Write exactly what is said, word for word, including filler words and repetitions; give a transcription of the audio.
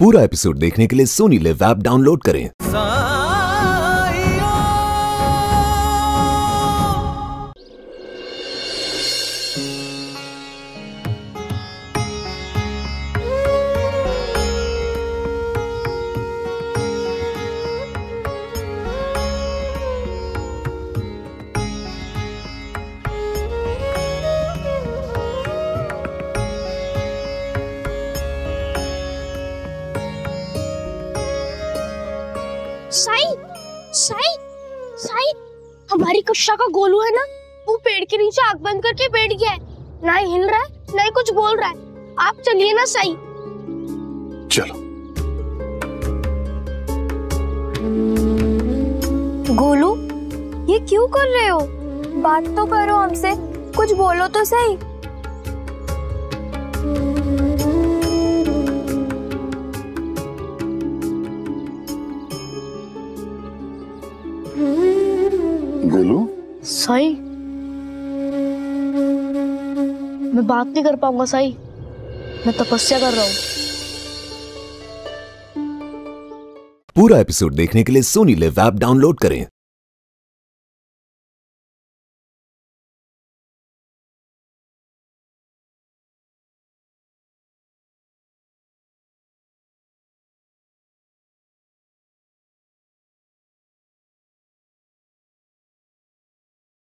पूरा एपिसोड देखने के लिए सोनी लिव ऐप डाउनलोड करें। साई, साई, साई, हमारी कक्षा का गोलू है ना, वो पेड़ के नीचे आंख बंद करके बैठ गया है। ना ही हिल रहा है, ना ही कुछ बोल रहा है। आप चलिए ना साई। चलो। गोलू, ये क्यों कर रहे हो? बात तो करो हमसे, कुछ बोलो तो सही। गोलू, साई मैं बात नहीं कर पाऊंगा। साई मैं तपस्या कर रहा हूं। पूरा एपिसोड देखने के लिए सोनी लिव ऐप डाउनलोड करें।